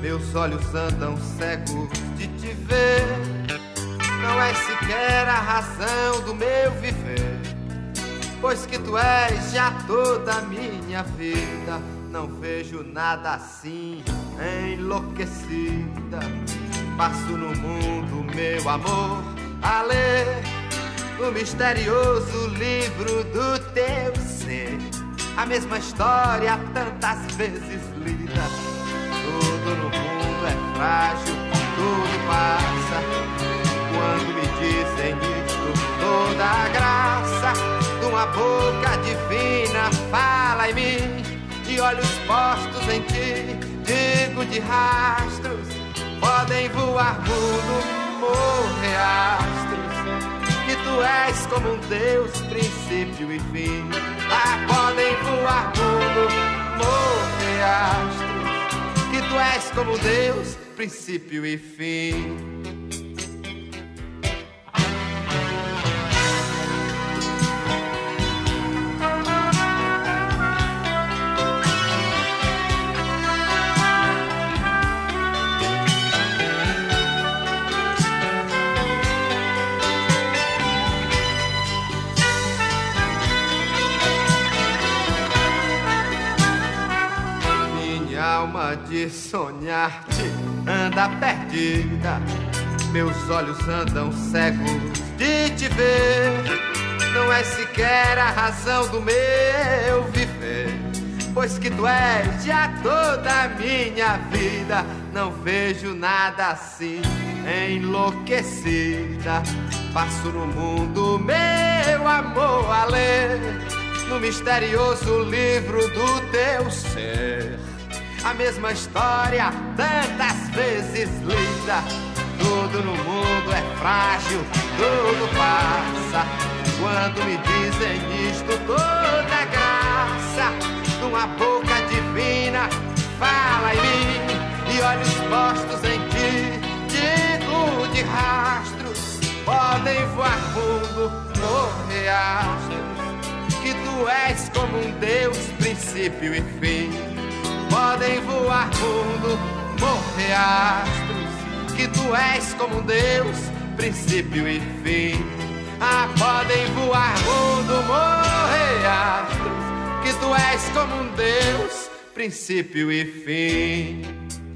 meus olhos andam cegos de te ver. Não és sequer a razão do meu viver, pois que tu és já toda a minha vida. Não vejo nada assim, enlouquecida. Passo no mundo, meu amor, a ler o misterioso livro do teu ser. A mesma história tantas vezes lida. Tudo no mundo é frágil, tudo passa. Quando me dizem isto, toda a graça de uma boca divina fala em mim. De olhos postos em ti, digo de rastros, podem voar mundo ou reastros, que tu és como um Deus, princípio e fim. Ah, podem voar mundo ou reastros, que tu és como um Deus, princípio e fim. Alma de sonhar-te anda perdida, meus olhos andam cegos de te ver. Não é sequer a razão do meu viver, pois que tu és já toda a minha vida. Não vejo nada assim, enlouquecida. Passo no mundo, meu amor, a ler no misterioso livro do teu ser. A mesma história tantas vezes lida. Tudo no mundo é frágil, tudo passa. Quando me dizem isto, toda graça de uma boca divina fala em mim. E olhos postos em ti, digo de rastros, podem voar fundo no reastros, que tu és como um Deus, princípio e fim. Podem voar fundo, morrer astros, que tu és como um Deus, princípio e fim. Ah, podem voar fundo, morrer astros, que tu és como um Deus, princípio e fim.